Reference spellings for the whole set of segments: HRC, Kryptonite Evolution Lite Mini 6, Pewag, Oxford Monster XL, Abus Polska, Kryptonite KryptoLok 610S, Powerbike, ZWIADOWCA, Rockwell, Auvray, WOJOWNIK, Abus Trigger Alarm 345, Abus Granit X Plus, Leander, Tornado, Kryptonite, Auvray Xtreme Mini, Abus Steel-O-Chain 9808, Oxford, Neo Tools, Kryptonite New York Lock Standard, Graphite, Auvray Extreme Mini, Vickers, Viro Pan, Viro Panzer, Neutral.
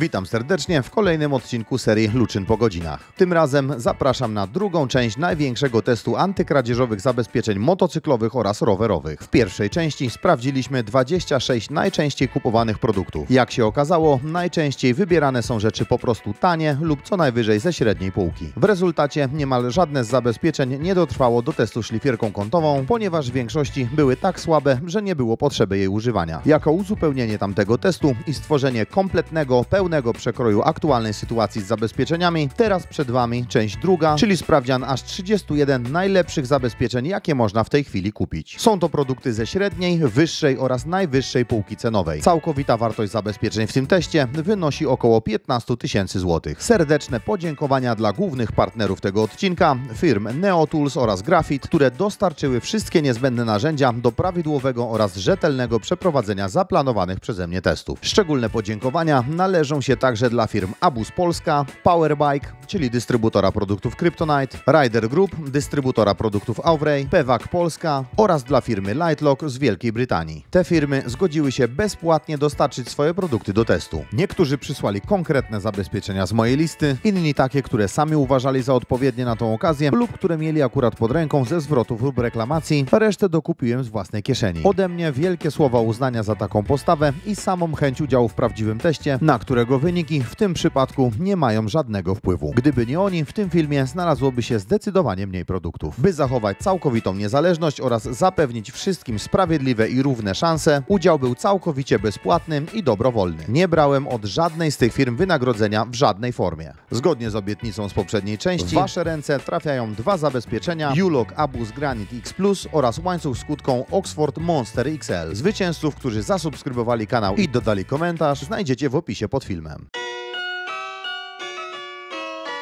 Witam serdecznie w kolejnym odcinku serii Luczyn po godzinach. Tym razem zapraszam na drugą część największego testu antykradzieżowych zabezpieczeń motocyklowych oraz rowerowych. W pierwszej części sprawdziliśmy 26 najczęściej kupowanych produktów. Jak się okazało, najczęściej wybierane są rzeczy po prostu tanie lub co najwyżej ze średniej półki. W rezultacie niemal żadne z zabezpieczeń nie dotrwało do testu szlifierką kątową, ponieważ w większości były tak słabe, że nie było potrzeby jej używania. Jako uzupełnienie tamtego testu i stworzenie kompletnego, pełnego przekroju aktualnej sytuacji z zabezpieczeniami, teraz przed Wami część druga, czyli sprawdzian aż 31 najlepszych zabezpieczeń, jakie można w tej chwili kupić. Są to produkty ze średniej, wyższej oraz najwyższej półki cenowej. Całkowita wartość zabezpieczeń w tym teście wynosi około 15 000 złotych. Serdeczne podziękowania dla głównych partnerów tego odcinka, firm Neo Tools oraz Graphite, które dostarczyły wszystkie niezbędne narzędzia do prawidłowego oraz rzetelnego przeprowadzenia zaplanowanych przeze mnie testów. Szczególne podziękowania należą się także dla firm Abus Polska, Powerbike, czyli dystrybutora produktów Kryptonite, Rider Group, dystrybutora produktów Auvray, Pewag Polska oraz dla firmy Litelok z Wielkiej Brytanii. Te firmy zgodziły się bezpłatnie dostarczyć swoje produkty do testu. Niektórzy przysłali konkretne zabezpieczenia z mojej listy, inni takie, które sami uważali za odpowiednie na tą okazję lub które mieli akurat pod ręką ze zwrotów lub reklamacji, resztę dokupiłem z własnej kieszeni. Ode mnie wielkie słowa uznania za taką postawę i samą chęć udziału w prawdziwym teście, na którego wyniki w tym przypadku nie mają żadnego wpływu. Gdyby nie oni, w tym filmie znalazłoby się zdecydowanie mniej produktów. By zachować całkowitą niezależność oraz zapewnić wszystkim sprawiedliwe i równe szanse, udział był całkowicie bezpłatny i dobrowolny. Nie brałem od żadnej z tych firm wynagrodzenia w żadnej formie. Zgodnie z obietnicą z poprzedniej części, w Wasze ręce trafiają dwa zabezpieczenia U-Lock Abus Granit X Plus oraz łańcuch z kutką Oxford Monster XL. Zwycięzców, którzy zasubskrybowali kanał i dodali komentarz, znajdziecie w opisie pod filmem.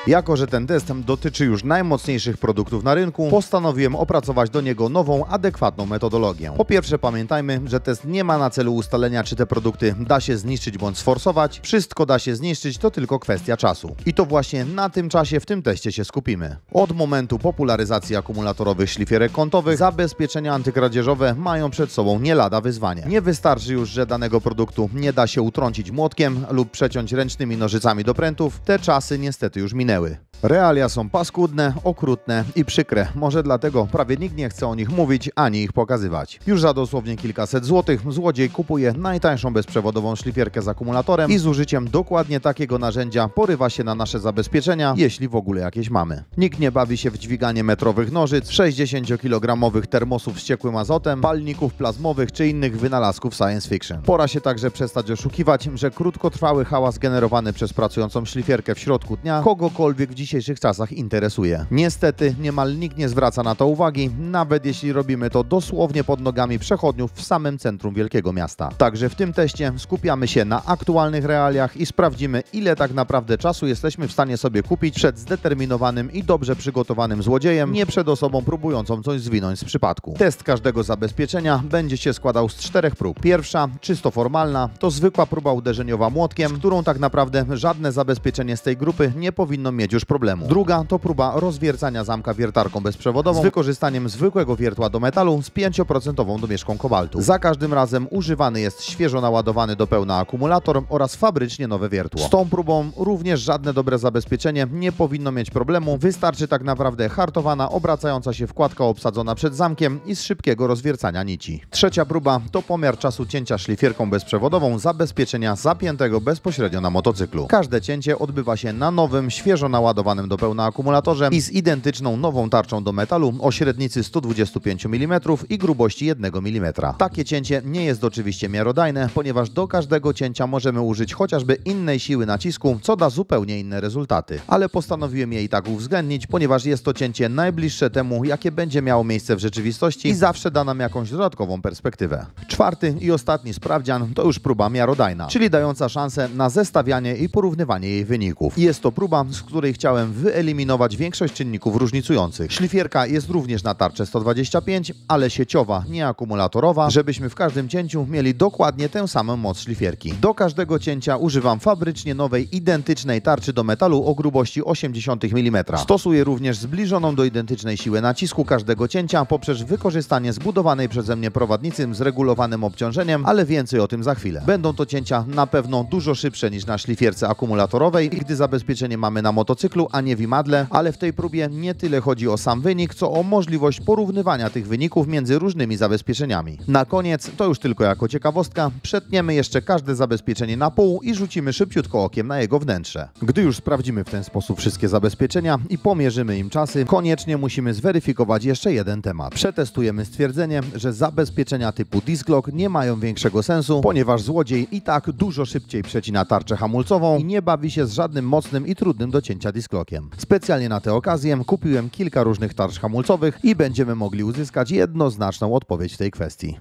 Jako że ten test dotyczy już najmocniejszych produktów na rynku, postanowiłem opracować do niego nową, adekwatną metodologię. Po pierwsze pamiętajmy, że test nie ma na celu ustalenia, czy te produkty da się zniszczyć bądź sforsować. Wszystko da się zniszczyć, to tylko kwestia czasu. I to właśnie na tym czasie w tym teście się skupimy. Od momentu popularyzacji akumulatorowych szlifierek kątowych zabezpieczenia antykradzieżowe mają przed sobą nie lada wyzwanie. Nie wystarczy już, że danego produktu nie da się utrącić młotkiem lub przeciąć ręcznymi nożycami doprętów. Te czasy niestety już minęły. Realia są paskudne, okrutne i przykre, może dlatego prawie nikt nie chce o nich mówić ani ich pokazywać. Już za dosłownie kilkaset złotych złodziej kupuje najtańszą bezprzewodową szlifierkę z akumulatorem i z użyciem dokładnie takiego narzędzia porywa się na nasze zabezpieczenia, jeśli w ogóle jakieś mamy. Nikt nie bawi się w dźwiganie metrowych nożyc, 60-kilogramowych termosów z ciekłym azotem, palników plazmowych czy innych wynalazków science fiction. Pora się także przestać oszukiwać, że krótkotrwały hałas generowany przez pracującą szlifierkę w środku dnia kogokolwiek w dzisiejszych czasach interesuje. Niestety niemal nikt nie zwraca na to uwagi, nawet jeśli robimy to dosłownie pod nogami przechodniów w samym centrum wielkiego miasta. Także w tym teście skupiamy się na aktualnych realiach i sprawdzimy, ile tak naprawdę czasu jesteśmy w stanie sobie kupić przed zdeterminowanym i dobrze przygotowanym złodziejem, nie przed osobą próbującą coś zwinąć z przypadku. Test każdego zabezpieczenia będzie się składał z 4 prób. Pierwsza, czysto formalna, to zwykła próba uderzeniowa młotkiem, z którą tak naprawdę żadne zabezpieczenie z tej grupy nie powinno mieć już problemu. Druga to próba rozwiercania zamka wiertarką bezprzewodową z wykorzystaniem zwykłego wiertła do metalu z 5% domieszką kobaltu. Za każdym razem używany jest świeżo naładowany do pełna akumulator oraz fabrycznie nowe wiertło. Z tą próbą również żadne dobre zabezpieczenie nie powinno mieć problemu. Wystarczy tak naprawdę hartowana, obracająca się wkładka obsadzona przed zamkiem i z szybkiego rozwiercania nici. Trzecia próba to pomiar czasu cięcia szlifierką bezprzewodową zabezpieczenia zapiętego bezpośrednio na motocyklu. Każde cięcie odbywa się na nowym, świeżo naładowanym do pełna akumulatorze i z identyczną nową tarczą do metalu o średnicy 125 mm i grubości 1 mm. Takie cięcie nie jest oczywiście miarodajne, ponieważ do każdego cięcia możemy użyć chociażby innej siły nacisku, co da zupełnie inne rezultaty. Ale postanowiłem je i tak uwzględnić, ponieważ jest to cięcie najbliższe temu, jakie będzie miało miejsce w rzeczywistości i zawsze da nam jakąś dodatkową perspektywę. Czwarty i ostatni sprawdzian to już próba miarodajna, czyli dająca szansę na zestawianie i porównywanie jej wyników. Jest to próba, z której chciałem umiałem wyeliminować większość czynników różnicujących. Szlifierka jest również na tarczę 125, ale sieciowa, nie akumulatorowa, żebyśmy w każdym cięciu mieli dokładnie tę samą moc szlifierki. Do każdego cięcia używam fabrycznie nowej, identycznej tarczy do metalu o grubości 80 mm. Stosuję również zbliżoną do identycznej siłę nacisku każdego cięcia poprzez wykorzystanie zbudowanej przeze mnie prowadnicy z regulowanym obciążeniem, ale więcej o tym za chwilę. Będą to cięcia na pewno dużo szybsze niż na szlifierce akumulatorowej, gdy zabezpieczenie mamy na motocyklu, a nie wimadle, ale w tej próbie nie tyle chodzi o sam wynik, co o możliwość porównywania tych wyników między różnymi zabezpieczeniami. Na koniec, to już tylko jako ciekawostka, przetniemy jeszcze każde zabezpieczenie na pół i rzucimy szybciutko okiem na jego wnętrze. Gdy już sprawdzimy w ten sposób wszystkie zabezpieczenia i pomierzymy im czasy, koniecznie musimy zweryfikować jeszcze jeden temat. Przetestujemy stwierdzenie, że zabezpieczenia typu disc lock nie mają większego sensu, ponieważ złodziej i tak dużo szybciej przecina tarczę hamulcową i nie bawi się z żadnym mocnym i trudnym do cięcia disc lockiem. Specjalnie na tę okazję kupiłem kilka różnych tarcz hamulcowych i będziemy mogli uzyskać jednoznaczną odpowiedź w tej kwestii.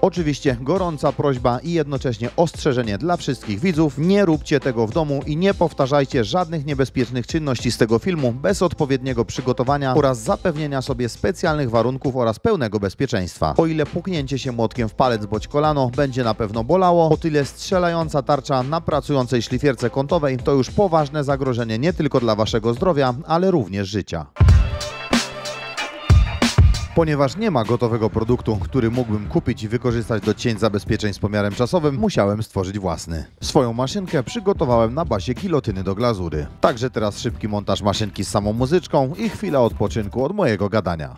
Oczywiście gorąca prośba i jednocześnie ostrzeżenie dla wszystkich widzów, nie róbcie tego w domu i nie powtarzajcie żadnych niebezpiecznych czynności z tego filmu bez odpowiedniego przygotowania oraz zapewnienia sobie specjalnych warunków oraz pełnego bezpieczeństwa. O ile puknięcie się młotkiem w palec bądź kolano będzie na pewno bolało, o tyle strzelająca tarcza na pracującej szlifierce kątowej to już poważne zagrożenie nie tylko dla waszego zdrowia, ale również życia. Ponieważ nie ma gotowego produktu, który mógłbym kupić i wykorzystać do cięć zabezpieczeń z pomiarem czasowym, musiałem stworzyć własny. Swoją maszynkę przygotowałem na bazie gilotyny do glazury. Także teraz szybki montaż maszynki z samą muzyczką i chwila odpoczynku od mojego gadania.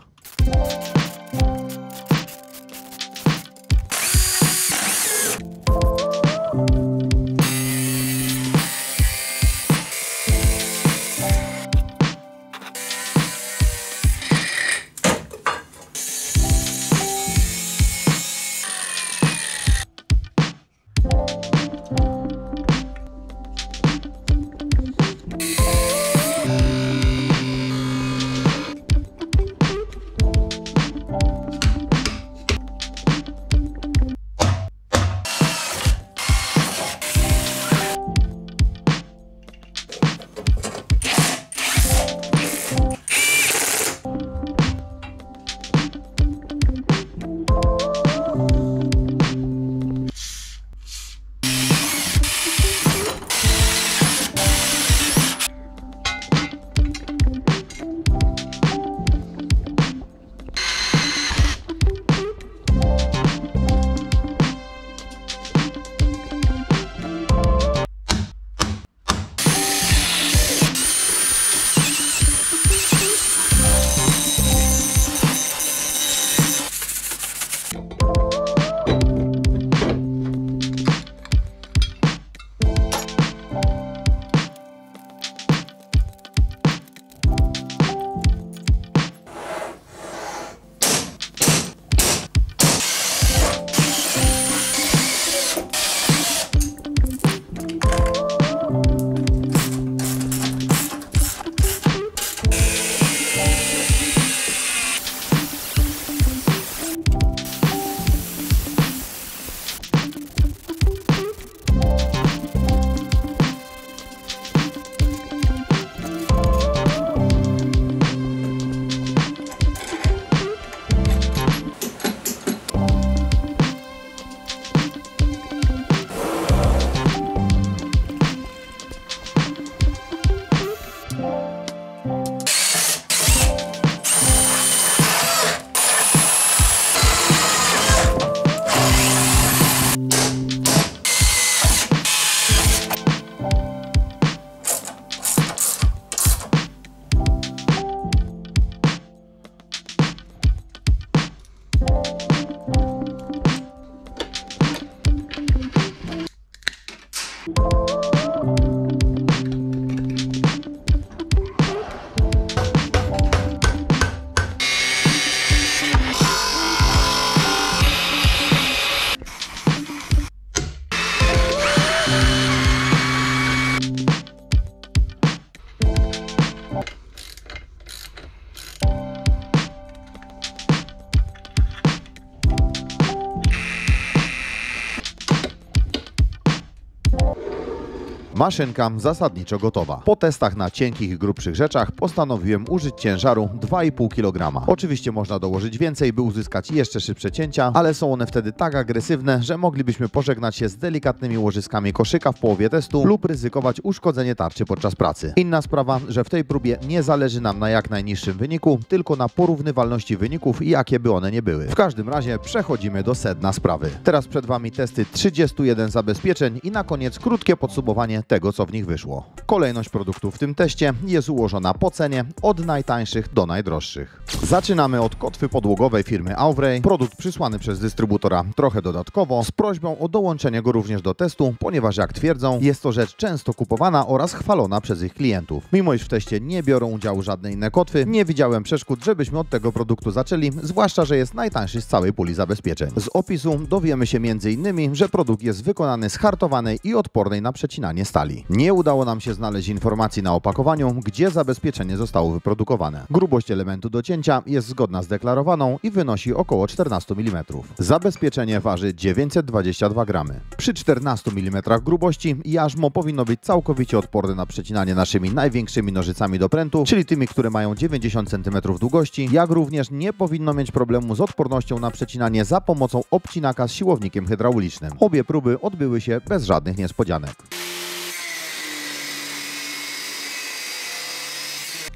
Maszynka zasadniczo gotowa. Po testach na cienkich i grubszych rzeczach postanowiłem użyć ciężaru 2,5 kg. Oczywiście można dołożyć więcej, by uzyskać jeszcze szybsze cięcia, ale są one wtedy tak agresywne, że moglibyśmy pożegnać się z delikatnymi łożyskami koszyka w połowie testu lub ryzykować uszkodzenie tarczy podczas pracy. Inna sprawa, że w tej próbie nie zależy nam na jak najniższym wyniku, tylko na porównywalności wyników i jakie by one nie były. W każdym razie przechodzimy do sedna sprawy. Teraz przed Wami testy 31 zabezpieczeń i na koniec krótkie podsumowanie tego, co w nich wyszło. Kolejność produktów w tym teście jest ułożona po cenie od najtańszych do najdroższych. Zaczynamy od kotwy podłogowej firmy Auvray. Produkt przysłany przez dystrybutora trochę dodatkowo z prośbą o dołączenie go również do testu, ponieważ jak twierdzą, jest to rzecz często kupowana oraz chwalona przez ich klientów. Mimo iż w teście nie biorą udziału żadne inne kotwy, nie widziałem przeszkód, żebyśmy od tego produktu zaczęli, zwłaszcza że jest najtańszy z całej puli zabezpieczeń. Z opisu dowiemy się m.in., że produkt jest wykonany z hartowanej i odpornej na przecinanie stali. Nie udało nam się znaleźć informacji na opakowaniu, gdzie zabezpieczenie zostało wyprodukowane. Grubość elementu do cięcia jest zgodna z deklarowaną i wynosi około 14 mm. Zabezpieczenie waży 922 g. Przy 14 mm grubości jarzmo powinno być całkowicie odporne na przecinanie naszymi największymi nożycami do prętu, czyli tymi, które mają 90 cm długości, jak również nie powinno mieć problemu z odpornością na przecinanie za pomocą obcinaka z siłownikiem hydraulicznym. Obie próby odbyły się bez żadnych niespodzianek.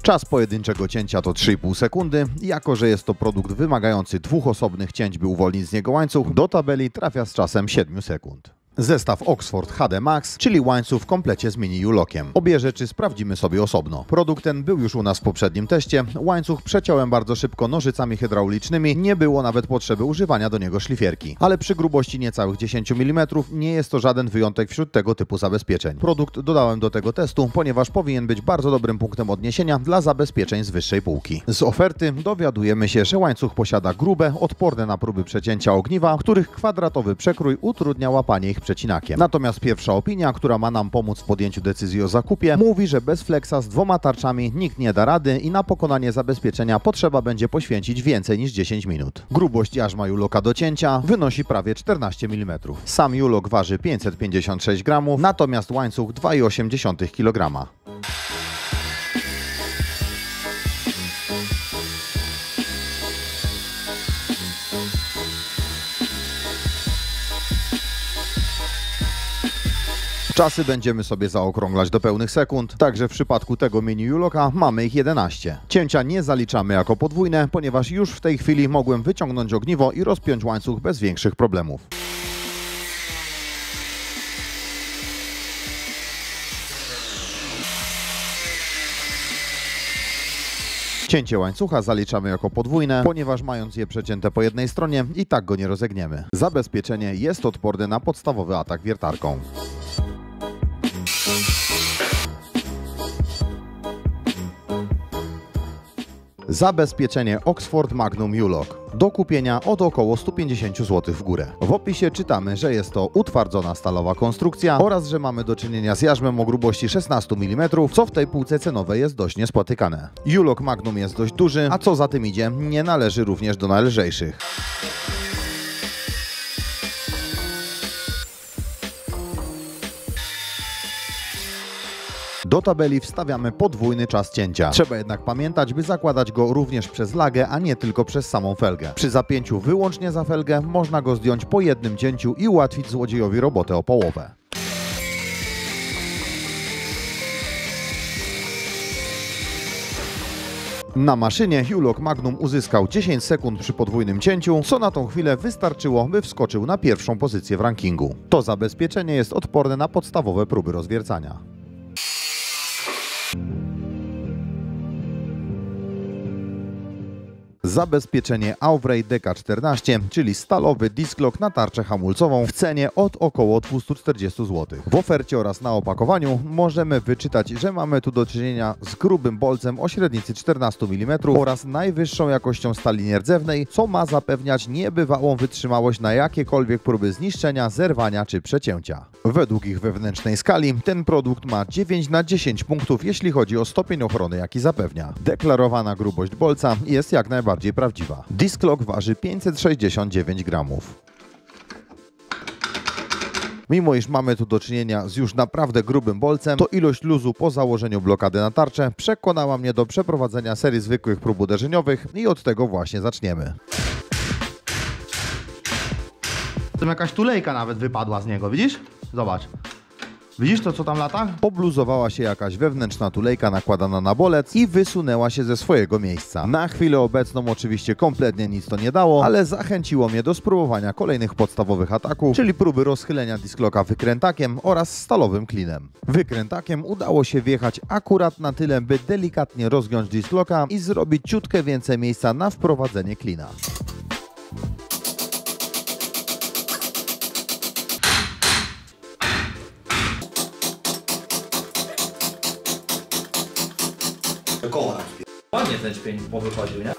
Czas pojedynczego cięcia to 3,5 sekundy. Jako że jest to produkt wymagający dwóch osobnych cięć, by uwolnić z niego łańcuch, do tabeli trafia z czasem 7 sekund. Zestaw Oxford HD Max, czyli łańcuch w komplecie z mini U-Lockiem. Obie rzeczy sprawdzimy sobie osobno. Produkt ten był już u nas w poprzednim teście. Łańcuch przeciąłem bardzo szybko nożycami hydraulicznymi, nie było nawet potrzeby używania do niego szlifierki. Ale przy grubości niecałych 10 mm nie jest to żaden wyjątek wśród tego typu zabezpieczeń. Produkt dodałem do tego testu, ponieważ powinien być bardzo dobrym punktem odniesienia dla zabezpieczeń z wyższej półki. Z oferty dowiadujemy się, że łańcuch posiada grube, odporne na próby przecięcia ogniwa, których kwadratowy przekrój utrudnia łapanie ich przecinakiem. Natomiast pierwsza opinia, która ma nam pomóc w podjęciu decyzji o zakupie, mówi, że bez fleksa z dwoma tarczami nikt nie da rady i na pokonanie zabezpieczenia potrzeba będzie poświęcić więcej niż 10 minut. Grubość jarzma U-Locka do cięcia wynosi prawie 14 mm. Sam U-Lock waży 556 g, natomiast łańcuch 2,8 kg. Czasy będziemy sobie zaokrąglać do pełnych sekund, także w przypadku tego mini U-Locka mamy ich 11. Cięcia nie zaliczamy jako podwójne, ponieważ już w tej chwili mogłem wyciągnąć ogniwo i rozpiąć łańcuch bez większych problemów. Cięcie łańcucha zaliczamy jako podwójne, ponieważ mając je przecięte po jednej stronie i tak go nie rozegniemy. Zabezpieczenie jest odporne na podstawowy atak wiertarką. Zabezpieczenie Oxford Magnum U-Lock. Do kupienia od około 150 zł w górę. W opisie czytamy, że jest to utwardzona stalowa konstrukcja oraz że mamy do czynienia z jarzmem o grubości 16 mm, co w tej półce cenowej jest dość niespotykane. U-Lock Magnum jest dość duży, a co za tym idzie, nie należy również do najlżejszych. Do tabeli wstawiamy podwójny czas cięcia. Trzeba jednak pamiętać, by zakładać go również przez lagę, a nie tylko przez samą felgę. Przy zapięciu wyłącznie za felgę można go zdjąć po jednym cięciu i ułatwić złodziejowi robotę o połowę. Na maszynie U-Lock Magnum uzyskał 10 sekund przy podwójnym cięciu, co na tą chwilę wystarczyło, by wskoczył na pierwszą pozycję w rankingu. To zabezpieczenie jest odporne na podstawowe próby rozwiercania. Zabezpieczenie Auvray DK14, czyli stalowy disc lock na tarczę hamulcową w cenie od około 240 zł. W ofercie oraz na opakowaniu możemy wyczytać, że mamy tu do czynienia z grubym bolcem o średnicy 14 mm oraz najwyższą jakością stali nierdzewnej, co ma zapewniać niebywałą wytrzymałość na jakiekolwiek próby zniszczenia, zerwania czy przecięcia. Według ich wewnętrznej skali ten produkt ma 9 na 10 punktów, jeśli chodzi o stopień ochrony, jaki zapewnia. Deklarowana grubość bolca jest jak najbardziej prawdziwa. Disc lock waży 569 gramów. Mimo iż mamy tu do czynienia z już naprawdę grubym bolcem, to ilość luzu po założeniu blokady na tarczę przekonała mnie do przeprowadzenia serii zwykłych prób uderzeniowych i od tego właśnie zaczniemy. Tam jakaś tulejka nawet wypadła z niego, widzisz? Zobacz. Widzisz to, co tam lata? Pobluzowała się jakaś wewnętrzna tulejka nakładana na bolec i wysunęła się ze swojego miejsca. Na chwilę obecną oczywiście kompletnie nic to nie dało, ale zachęciło mnie do spróbowania kolejnych podstawowych ataków, czyli próby rozchylenia diskloka wykrętakiem oraz stalowym klinem. Wykrętakiem udało się wjechać akurat na tyle, by delikatnie rozgiąć diskloka i zrobić ciutkę więcej miejsca na wprowadzenie klina. Koła. Ładnie ten śpień powychodził, nie?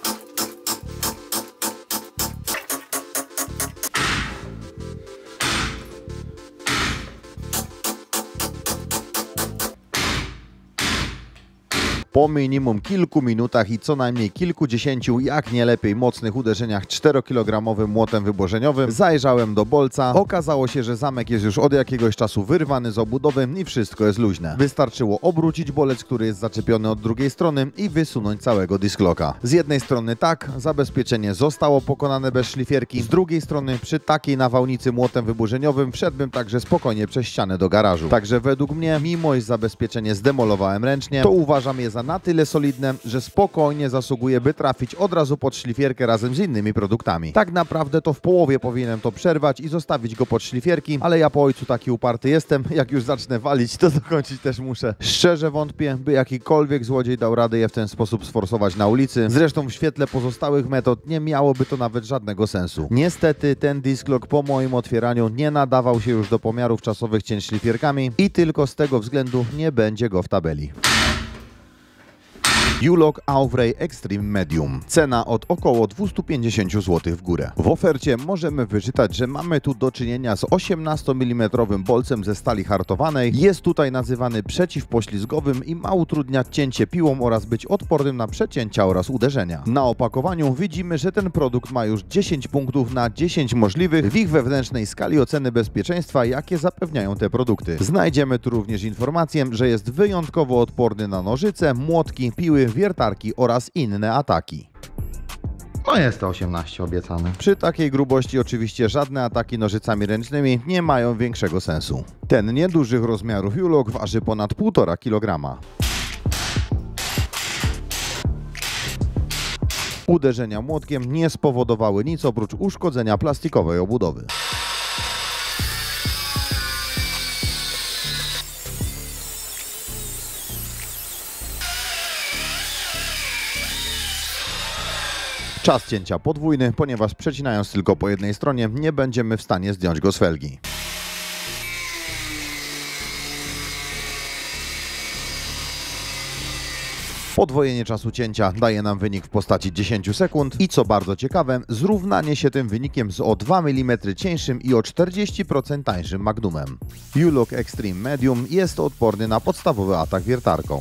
Po minimum kilku minutach i co najmniej kilkudziesięciu, jak nie lepiej mocnych uderzeniach 4-kilogramowym młotem wyborzeniowym zajrzałem do bolca. Okazało się, że zamek jest już od jakiegoś czasu wyrwany z obudowy i wszystko jest luźne. Wystarczyło obrócić bolec, który jest zaczepiony od drugiej strony i wysunąć całego diskloka. Z jednej strony tak, zabezpieczenie zostało pokonane bez szlifierki, z drugiej strony przy takiej nawałnicy młotem wyborzeniowym wszedłbym także spokojnie przez ścianę do garażu. Także według mnie, mimo iż zabezpieczenie zdemolowałem ręcznie, to uważam je za na tyle solidne, że spokojnie zasługuje, by trafić od razu pod szlifierkę razem z innymi produktami. Tak naprawdę to w połowie powinienem to przerwać i zostawić go pod szlifierki, ale ja po ojcu taki uparty jestem, jak już zacznę walić, to dokończyć też muszę. Szczerze wątpię, by jakikolwiek złodziej dał radę je w ten sposób sforsować na ulicy, zresztą w świetle pozostałych metod nie miałoby to nawet żadnego sensu. Niestety ten disklok po moim otwieraniu nie nadawał się już do pomiarów czasowych cięć szlifierkami i tylko z tego względu nie będzie go w tabeli. U-Lock Auvray Extreme Medium. Cena od około 250 zł w górę. W ofercie możemy wyczytać, że mamy tu do czynienia z 18 mm bolcem ze stali hartowanej. Jest tutaj nazywany przeciwpoślizgowym i ma utrudniać cięcie piłą oraz być odpornym na przecięcia oraz uderzenia. Na opakowaniu widzimy, że ten produkt ma już 10 punktów na 10 możliwych w ich wewnętrznej skali oceny bezpieczeństwa, jakie zapewniają te produkty. Znajdziemy tu również informację, że jest wyjątkowo odporny na nożyce, młotki, piły, wiertarki oraz inne ataki. No jest to 18 obiecane. Przy takiej grubości oczywiście żadne ataki nożycami ręcznymi nie mają większego sensu. Ten niedużych rozmiarów U-Lock waży ponad 1,5 kg. Uderzenia młotkiem nie spowodowały nic oprócz uszkodzenia plastikowej obudowy. Czas cięcia podwójny, ponieważ przecinając tylko po jednej stronie nie będziemy w stanie zdjąć go z felgi. Podwojenie czasu cięcia daje nam wynik w postaci 10 sekund i co bardzo ciekawe, zrównanie się tym wynikiem z o 2 mm cieńszym i o 40% tańszym Magnumem. U-Lock Extreme Medium jest odporny na podstawowy atak wiertarką.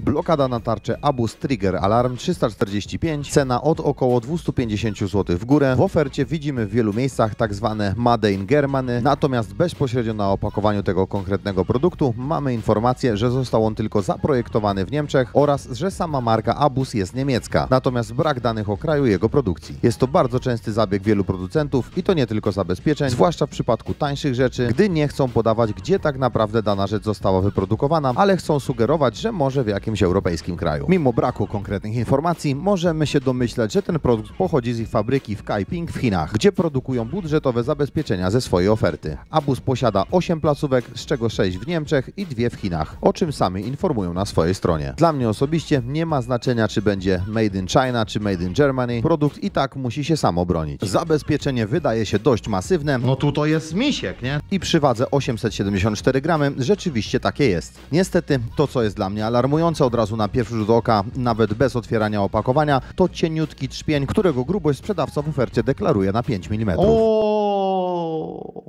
Blokada na tarczę Abus Trigger Alarm 345, cena od około 250 zł w górę. W ofercie widzimy w wielu miejscach tak zwane Made in Germany, natomiast bezpośrednio na opakowaniu tego konkretnego produktu mamy informację, że został on tylko zaprojektowany w Niemczech oraz, że sama marka Abus jest niemiecka, natomiast brak danych o kraju jego produkcji. Jest to bardzo częsty zabieg wielu producentów i to nie tylko zabezpieczeń, zwłaszcza w przypadku tańszych rzeczy, gdy nie chcą podawać, gdzie tak naprawdę dana rzecz została wyprodukowana, ale chcą sugerować, że może w jakimś europejskim kraju. Mimo braku konkretnych informacji możemy się domyślać, że ten produkt pochodzi z ich fabryki w Kaiping w Chinach, gdzie produkują budżetowe zabezpieczenia ze swojej oferty. Abus posiada 8 placówek, z czego 6 w Niemczech i 2 w Chinach, o czym sami informują na swojej stronie. Dla mnie osobiście nie ma znaczenia, czy będzie Made in China czy Made in Germany, produkt i tak musi się sam obronić. Zabezpieczenie wydaje się dość masywne, no tu to jest misiek, nie? I przy wadze 874 gramy rzeczywiście takie jest. Niestety to, co jest dla mnie alarmujące od razu na pierwszy rzut oka, nawet bez otwierania opakowania, to cieniutki trzpień, którego grubość sprzedawca w ofercie deklaruje na 5 mm.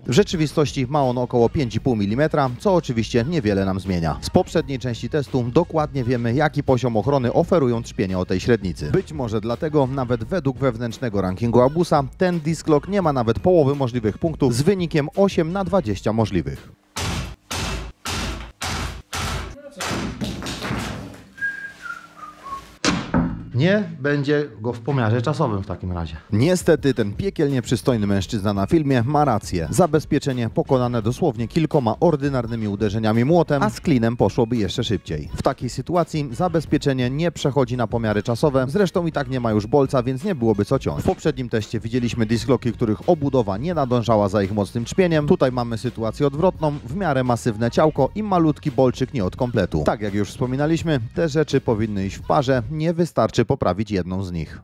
W rzeczywistości ma on około 5,5 mm, co oczywiście niewiele nam zmienia. Z poprzedniej części testu dokładnie wiemy, jaki poziom ochrony oferują trzpienia o tej średnicy. Być może dlatego nawet według wewnętrznego rankingu Abusa ten disc lock nie ma nawet połowy możliwych punktów z wynikiem 8 na 20 możliwych. Nie będzie go w pomiarze czasowym w takim razie. Niestety ten piekielnie przystojny mężczyzna na filmie ma rację. Zabezpieczenie pokonane dosłownie kilkoma ordynarnymi uderzeniami młotem, a z klinem poszłoby jeszcze szybciej. W takiej sytuacji zabezpieczenie nie przechodzi na pomiary czasowe, zresztą i tak nie ma już bolca, więc nie byłoby co ciąć. W poprzednim teście widzieliśmy disclocki, których obudowa nie nadążała za ich mocnym trzpieniem. Tutaj mamy sytuację odwrotną, w miarę masywne ciałko i malutki bolczyk nie od kompletu. Tak jak już wspominaliśmy, te rzeczy powinny iść w parze, nie wystarczy poprawić jedną z nich.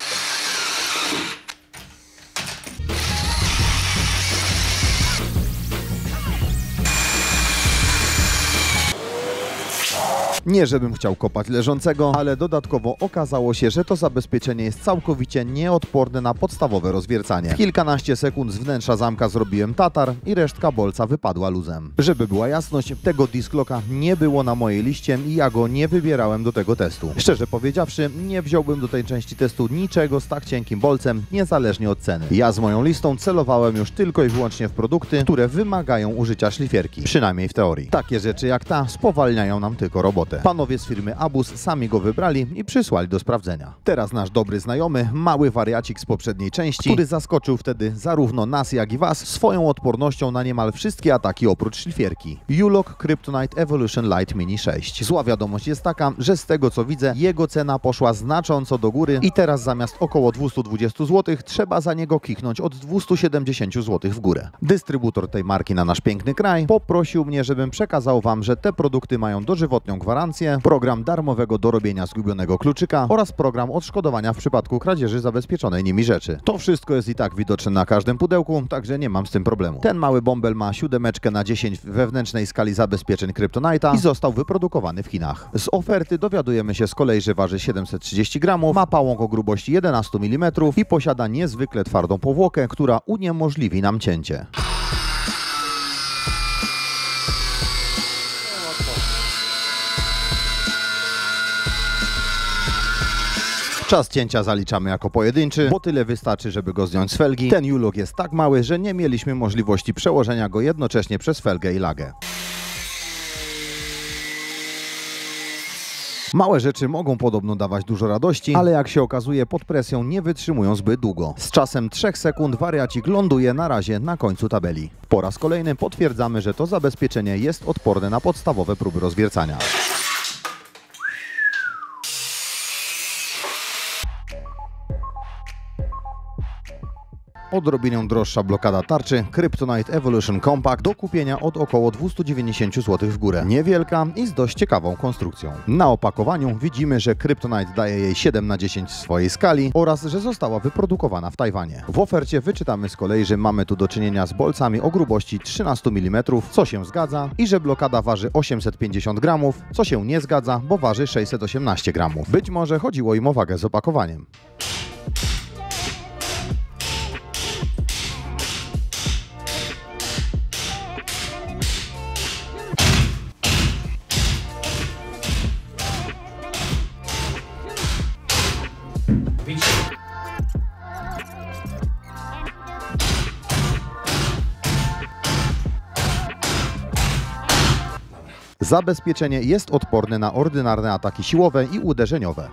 Nie żebym chciał kopać leżącego, ale dodatkowo okazało się, że to zabezpieczenie jest całkowicie nieodporne na podstawowe rozwiercanie. W kilkanaście sekund z wnętrza zamka zrobiłem tatar i resztka bolca wypadła luzem. Żeby była jasność, tego disc locka nie było na mojej liście i ja go nie wybierałem do tego testu. Szczerze powiedziawszy, nie wziąłbym do tej części testu niczego z tak cienkim bolcem, niezależnie od ceny. Ja z moją listą celowałem już tylko i wyłącznie w produkty, które wymagają użycia szlifierki. Przynajmniej w teorii. Takie rzeczy jak ta spowalniają nam tylko robotę. Panowie z firmy Abus sami go wybrali i przysłali do sprawdzenia. Teraz nasz dobry znajomy, mały wariacik z poprzedniej części, który zaskoczył wtedy zarówno nas, jak i was swoją odpornością na niemal wszystkie ataki oprócz szlifierki. U-Lock Kryptonite Evolution Lite Mini 6. Zła wiadomość jest taka, że z tego co widzę, jego cena poszła znacząco do góry i teraz zamiast około 220 zł trzeba za niego kichnąć od 270 zł w górę. Dystrybutor tej marki na nasz piękny kraj poprosił mnie, żebym przekazał wam, że te produkty mają dożywotnią gwarancję, program darmowego dorobienia zgubionego kluczyka oraz program odszkodowania w przypadku kradzieży zabezpieczonej nimi rzeczy. To wszystko jest i tak widoczne na każdym pudełku, także nie mam z tym problemu. Ten mały bąbel ma 7/10 w wewnętrznej skali zabezpieczeń Kryptonite'a i został wyprodukowany w Chinach. Z oferty dowiadujemy się z kolei, że waży 730 gramów, ma pałąk o grubości 11 mm i posiada niezwykle twardą powłokę, która uniemożliwi nam cięcie. Czas cięcia zaliczamy jako pojedynczy, bo tyle wystarczy, żeby go zdjąć z felgi. Ten U-Lock jest tak mały, że nie mieliśmy możliwości przełożenia go jednocześnie przez felgę i lagę. Małe rzeczy mogą podobno dawać dużo radości, ale jak się okazuje pod presją nie wytrzymują zbyt długo. Z czasem 3 sekund wariacik ląduje na razie na końcu tabeli. Po raz kolejny potwierdzamy, że to zabezpieczenie jest odporne na podstawowe próby rozwiercania. Odrobinę droższa blokada tarczy Kryptonite Evolution Compact do kupienia od około 290 zł w górę. Niewielka i z dość ciekawą konstrukcją. Na opakowaniu widzimy, że Kryptonite daje jej 7/10 w swojej skali oraz, że została wyprodukowana w Tajwanie. W ofercie wyczytamy z kolei, że mamy tu do czynienia z bolcami o grubości 13 mm, co się zgadza, i że blokada waży 850 gramów, co się nie zgadza, bo waży 618 gramów. Być może chodziło im o wagę z opakowaniem. Zabezpieczenie jest odporne na ordynarne ataki siłowe i uderzeniowe.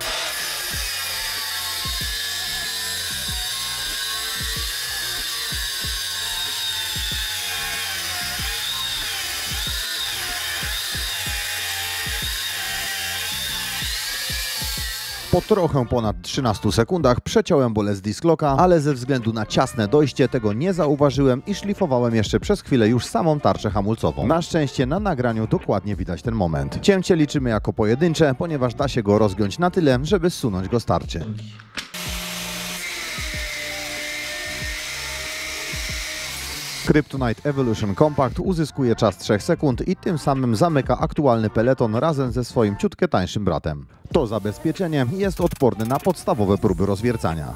Po trochę ponad 13 sekundach przeciąłem bolec disc locka, ale ze względu na ciasne dojście tego nie zauważyłem i szlifowałem jeszcze przez chwilę już samą tarczę hamulcową. Na szczęście na nagraniu dokładnie widać ten moment. Cięcie liczymy jako pojedyncze, ponieważ da się go rozgiąć na tyle, żeby zsunąć go z tarczy. Kryptonite Evolution Compact uzyskuje czas 3 sekund i tym samym zamyka aktualny peleton razem ze swoim ciutkę tańszym bratem. To zabezpieczenie jest odporne na podstawowe próby rozwiercania.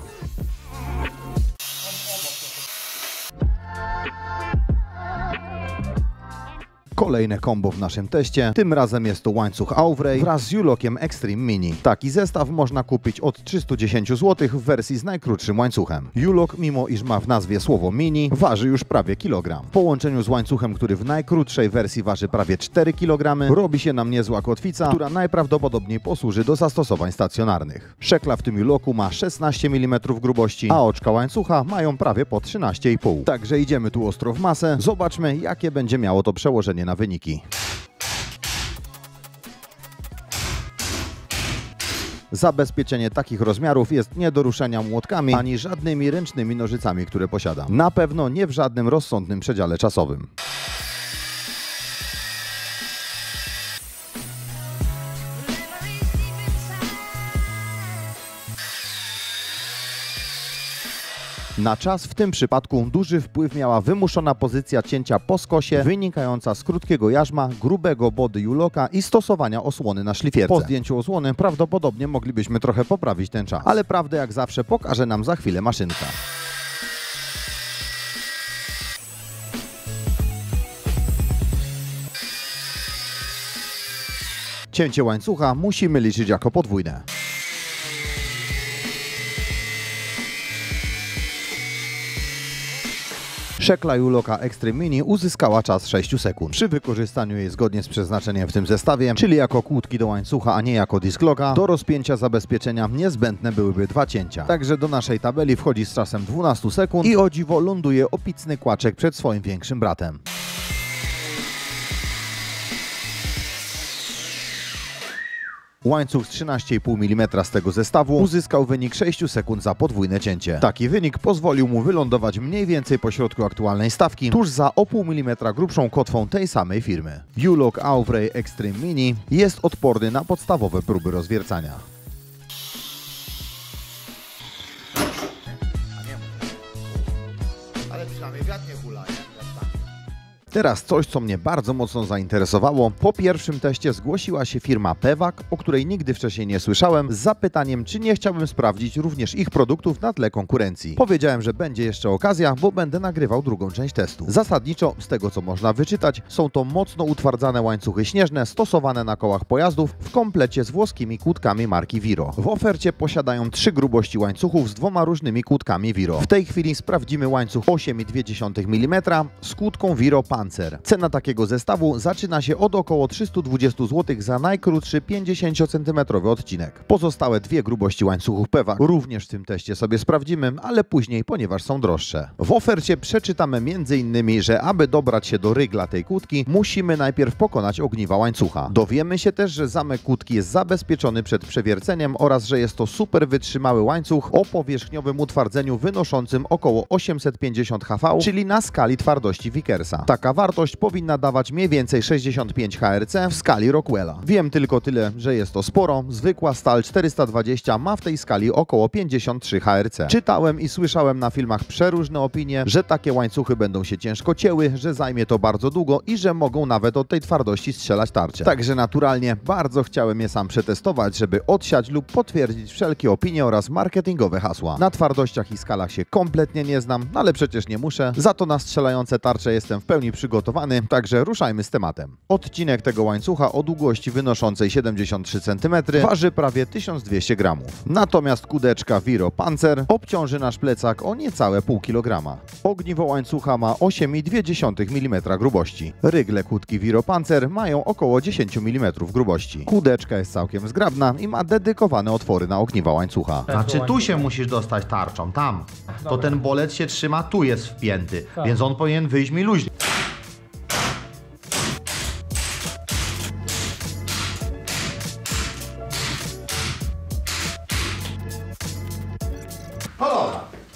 kolejne kombo w naszym teście. Tym razem jest to łańcuch Auvray wraz z U-Lockiem Extreme Mini. Taki zestaw można kupić od 310 zł w wersji z najkrótszym łańcuchem. U-Lock, mimo iż ma w nazwie słowo mini, waży już prawie kilogram. W połączeniu z łańcuchem, który w najkrótszej wersji waży prawie 4 kg, robi się nam niezła kotwica, która najprawdopodobniej posłuży do zastosowań stacjonarnych. Szekla w tym U-Locku ma 16 mm grubości, a oczka łańcucha mają prawie po 13,5. Także idziemy tu ostro w masę, zobaczmy, jakie będzie miało to przełożenie na wyniki. Zabezpieczenie takich rozmiarów jest nie do ruszenia młotkami ani żadnymi ręcznymi nożycami, które posiada. Na pewno nie w żadnym rozsądnym przedziale czasowym. Na czas w tym przypadku duży wpływ miała wymuszona pozycja cięcia po skosie, wynikająca z krótkiego jarzma, grubego body U-Locka i stosowania osłony na szlifierce. Po zdjęciu osłony prawdopodobnie moglibyśmy trochę poprawić ten czas, ale prawdę jak zawsze pokaże nam za chwilę maszynka. Cięcie łańcucha musimy liczyć jako podwójne. Szekla U-Locka Extreme Mini uzyskała czas 6 sekund. Przy wykorzystaniu jej zgodnie z przeznaczeniem w tym zestawie, czyli jako kłódki do łańcucha, a nie jako disk locka, do rozpięcia zabezpieczenia niezbędne byłyby dwa cięcia. Także do naszej tabeli wchodzi z czasem 12 sekund i o dziwo ląduje opicny kłaczek przed swoim większym bratem. Łańcuch z 13,5 mm z tego zestawu uzyskał wynik 6 sekund za podwójne cięcie. Taki wynik pozwolił mu wylądować mniej więcej pośrodku aktualnej stawki, tuż za o pół milimetra grubszą kotwą tej samej firmy. U-Lock Auvray Extreme Mini jest odporny na podstawowe próby rozwiercania. Ale przynajmniej wiatr nie hula. Teraz coś, co mnie bardzo mocno zainteresowało. Po pierwszym teście zgłosiła się firma Pewag, o której nigdy wcześniej nie słyszałem, z zapytaniem, czy nie chciałbym sprawdzić również ich produktów na tle konkurencji. Powiedziałem, że będzie jeszcze okazja, bo będę nagrywał drugą część testu. Zasadniczo, z tego co można wyczytać, są to mocno utwardzane łańcuchy śnieżne stosowane na kołach pojazdów w komplecie z włoskimi kłódkami marki Viro. W ofercie posiadają 3 grubości łańcuchów z dwoma różnymi kłódkami Viro. W tej chwili sprawdzimy łańcuch 8,2 mm z kłódką Viro Pan. Cena takiego zestawu zaczyna się od około 320 zł za najkrótszy 50-centymetrowy odcinek. Pozostałe dwie grubości łańcuchów Pewag również w tym teście sobie sprawdzimy, ale później, ponieważ są droższe. W ofercie przeczytamy m.in., że aby dobrać się do rygla tej kłódki, musimy najpierw pokonać ogniwa łańcucha. Dowiemy się też, że zamek kłódki jest zabezpieczony przed przewierceniem oraz że jest to super wytrzymały łańcuch o powierzchniowym utwardzeniu wynoszącym około 850 HV, czyli na skali twardości Vickersa. Taka wartość powinna dawać mniej więcej 65 HRC w skali Rockwella. Wiem tylko tyle, że jest to sporo. Zwykła stal 420 ma w tej skali około 53 HRC. Czytałem i słyszałem na filmach przeróżne opinie, że takie łańcuchy będą się ciężko cięły, że zajmie to bardzo długo i że mogą nawet od tej twardości strzelać tarcze. Także naturalnie bardzo chciałem je sam przetestować, żeby odsiać lub potwierdzić wszelkie opinie oraz marketingowe hasła. Na twardościach i skalach się kompletnie nie znam, ale przecież nie muszę. Za to na strzelające tarcze jestem w pełni przygotowany, także ruszajmy z tematem. Odcinek tego łańcucha o długości wynoszącej 73 cm waży prawie 1200 g. Natomiast kudeczka Viro Panzer obciąży nasz plecak o niecałe pół kilograma. Ogniwo łańcucha ma 8,2 mm grubości. Rygle kłódki Viro Panzer mają około 10 mm grubości. Kudeczka jest całkiem zgrabna i ma dedykowane otwory na ogniwa łańcucha. Znaczy tu się musisz dostać tarczą, tam. To ten bolet się trzyma, tu jest wpięty, więc on powinien wyjść mi luźnie.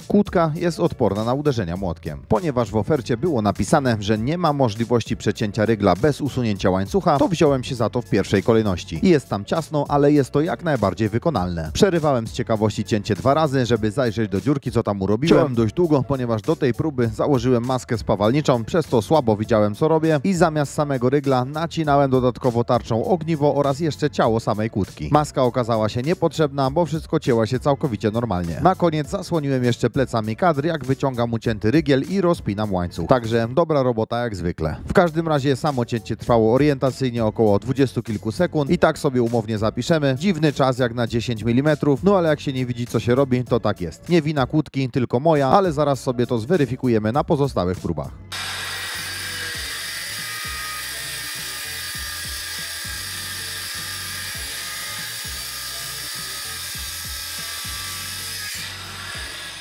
Kłódka jest odporna na uderzenia młotkiem. Ponieważ w ofercie było napisane, że nie ma możliwości przecięcia rygla bez usunięcia łańcucha, to wziąłem się za to w pierwszej kolejności. Jest tam ciasno, ale jest to jak najbardziej wykonalne. Przerywałem z ciekawości cięcie 2 razy, żeby zajrzeć do dziurki, co tam urobiłem. Ciąłem dość długo, ponieważ do tej próby założyłem maskę spawalniczą, przez to słabo widziałem, co robię i zamiast samego rygla nacinałem dodatkowo tarczą ogniwo oraz jeszcze ciało samej kłódki. Maska okazała się niepotrzebna, bo wszystko cięła się całkowicie normalnie. Na koniec zasłoniłem jeszcze plecak plecami kadry, jak wyciągam ucięty rygiel i rozpinam łańcuch. Także dobra robota jak zwykle. W każdym razie samo cięcie trwało orientacyjnie około 20 kilku sekund i tak sobie umownie zapiszemy. Dziwny czas jak na 10 mm, no ale jak się nie widzi co się robi, to tak jest. Nie wina kłódki, tylko moja, ale zaraz sobie to zweryfikujemy na pozostałych próbach.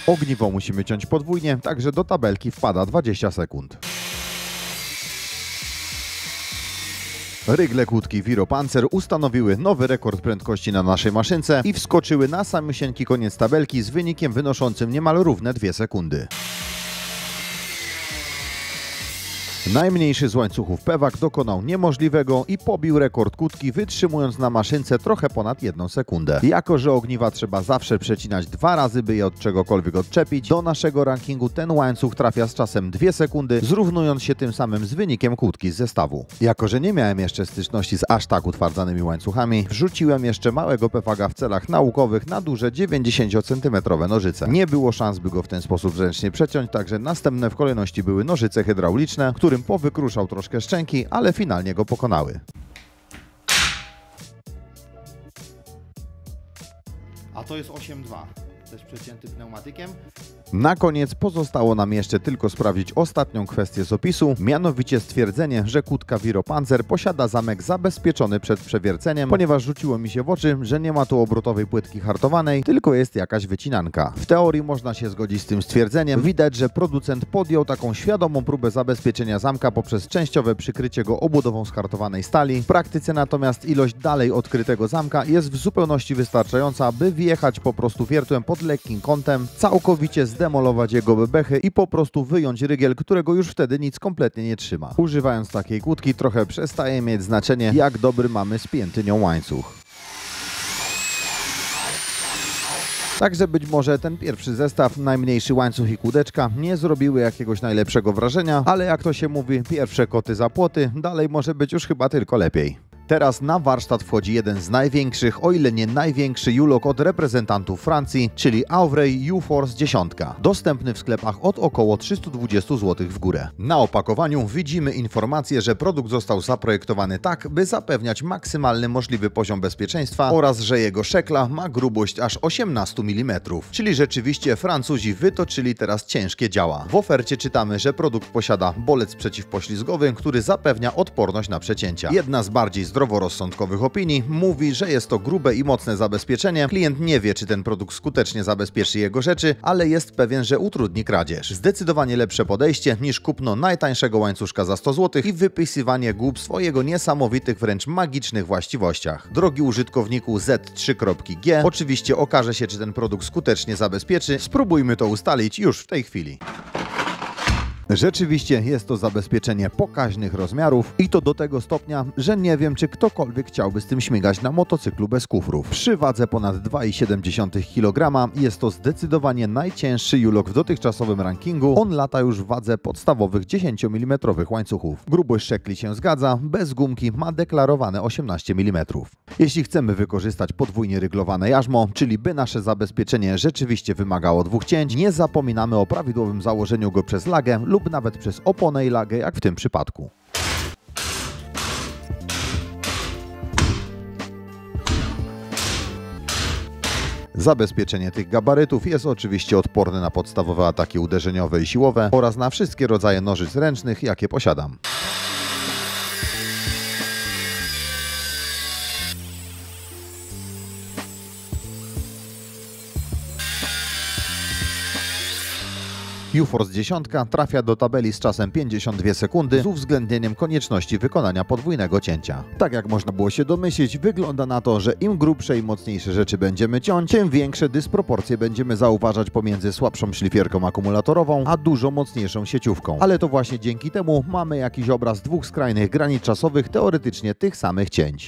Ogniwo musimy ciąć podwójnie, także do tabelki wpada 20 sekund. Rygle kłódki Viro Panzer ustanowiły nowy rekord prędkości na naszej maszynce i wskoczyły na samiusieńki koniec tabelki z wynikiem wynoszącym niemal równe 2 sekundy. Najmniejszy z łańcuchów Pewag dokonał niemożliwego i pobił rekord kłódki, wytrzymując na maszynce trochę ponad 1 sekundę. Jako że ogniwa trzeba zawsze przecinać 2 razy, by je od czegokolwiek odczepić, do naszego rankingu ten łańcuch trafia z czasem 2 sekundy, zrównując się tym samym z wynikiem kłódki z zestawu. Jako że nie miałem jeszcze styczności z aż tak utwardzanymi łańcuchami, wrzuciłem jeszcze małego Pewaga w celach naukowych na duże 90 cm nożyce. Nie było szans, by go w ten sposób ręcznie przeciąć, także następne w kolejności były nożyce hydrauliczne, które powykruszał troszkę szczęki, ale finalnie go pokonały. A to jest 8.2, też przecięty pneumatykiem. Na koniec pozostało nam jeszcze tylko sprawdzić ostatnią kwestię z opisu, mianowicie stwierdzenie, że kłódka Viro Panzer posiada zamek zabezpieczony przed przewierceniem, ponieważ rzuciło mi się w oczy, że nie ma tu obrotowej płytki hartowanej, tylko jest jakaś wycinanka. W teorii można się zgodzić z tym stwierdzeniem, widać, że producent podjął taką świadomą próbę zabezpieczenia zamka poprzez częściowe przykrycie go obudową z hartowanej stali, w praktyce natomiast ilość dalej odkrytego zamka jest w zupełności wystarczająca, by wjechać po prostu wiertłem pod lekkim kątem, całkowicie zdemolować jego bebechy i po prostu wyjąć rygiel, którego już wtedy nic kompletnie nie trzyma. Używając takiej kłódki trochę przestaje mieć znaczenie, jak dobry mamy spięty nią łańcuch. Także być może ten pierwszy zestaw, najmniejszy łańcuch i kłódeczka nie zrobiły jakiegoś najlepszego wrażenia, ale jak to się mówi, pierwsze koty za płoty, dalej może być już chyba tylko lepiej. Teraz na warsztat wchodzi jeden z największych, o ile nie największy U-Lock od reprezentantów Francji, czyli Auvray U-Force 10, dostępny w sklepach od około 320 zł w górę. Na opakowaniu widzimy informację, że produkt został zaprojektowany tak, by zapewniać maksymalny możliwy poziom bezpieczeństwa oraz że jego szekla ma grubość aż 18 mm. Czyli rzeczywiście Francuzi wytoczyli teraz ciężkie działa. W ofercie czytamy, że produkt posiada bolec przeciwpoślizgowy, który zapewnia odporność na przecięcia. Jedna z bardziej zdroworozsądkowych opinii mówi, że jest to grube i mocne zabezpieczenie. Klient nie wie, czy ten produkt skutecznie zabezpieczy jego rzeczy, ale jest pewien, że utrudni kradzież. Zdecydowanie lepsze podejście niż kupno najtańszego łańcuszka za 100 zł i wypisywanie głupstw o jego niesamowitych, wręcz magicznych właściwościach. Drogi użytkowniku Z3.G, oczywiście okaże się, czy ten produkt skutecznie zabezpieczy. Spróbujmy to ustalić już w tej chwili. Rzeczywiście jest to zabezpieczenie pokaźnych rozmiarów i to do tego stopnia, że nie wiem, czy ktokolwiek chciałby z tym śmigać na motocyklu bez kufrów. Przy wadze ponad 2,7 kg jest to zdecydowanie najcięższy U-Lock w dotychczasowym rankingu. On lata już w wadze podstawowych 10 mm łańcuchów. Grubość szekli się zgadza, bez gumki ma deklarowane 18 mm. Jeśli chcemy wykorzystać podwójnie ryglowane jarzmo, czyli by nasze zabezpieczenie rzeczywiście wymagało 2 cięć, nie zapominamy o prawidłowym założeniu go przez lagę lub nawet przez oponę i lagę, jak w tym przypadku. Zabezpieczenie tych gabarytów jest oczywiście odporne na podstawowe ataki uderzeniowe i siłowe oraz na wszystkie rodzaje nożyc ręcznych, jakie posiadam. U-Force 10 trafia do tabeli z czasem 52 sekundy z uwzględnieniem konieczności wykonania podwójnego cięcia. Tak jak można było się domyślić, wygląda na to, że im grubsze i mocniejsze rzeczy będziemy ciąć, tym większe dysproporcje będziemy zauważać pomiędzy słabszą szlifierką akumulatorową, a dużo mocniejszą sieciówką. Ale to właśnie dzięki temu mamy jakiś obraz dwóch skrajnych granic czasowych teoretycznie tych samych cięć.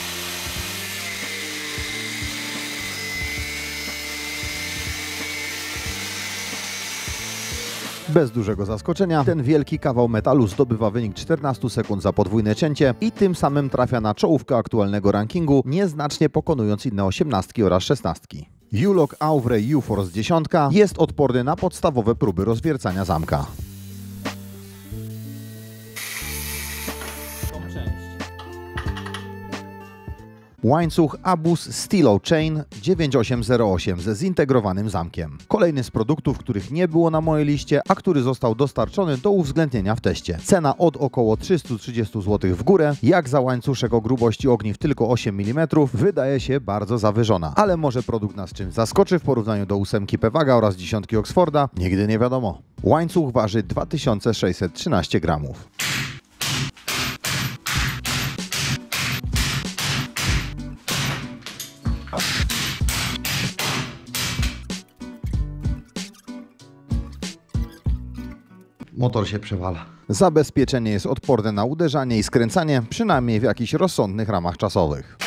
Bez dużego zaskoczenia ten wielki kawał metalu zdobywa wynik 14 sekund za podwójne cięcie i tym samym trafia na czołówkę aktualnego rankingu, nieznacznie pokonując inne 18 oraz 16. U-Lock Auvray U-Force 10 jest odporny na podstawowe próby rozwiercania zamka. Łańcuch Abus Steel-O-Chain 9808 ze zintegrowanym zamkiem. Kolejny z produktów, których nie było na mojej liście, a który został dostarczony do uwzględnienia w teście. Cena od około 330 zł w górę, jak za łańcuszek o grubości ogniw tylko 8 mm, wydaje się bardzo zawyżona. Ale może produkt nas czymś zaskoczy w porównaniu do 8 Pewaga oraz 10 Oxforda? Nigdy nie wiadomo. Łańcuch waży 2613 gramów. Motor się przewala. Zabezpieczenie jest odporne na uderzanie i skręcanie, przynajmniej w jakichś rozsądnych ramach czasowych.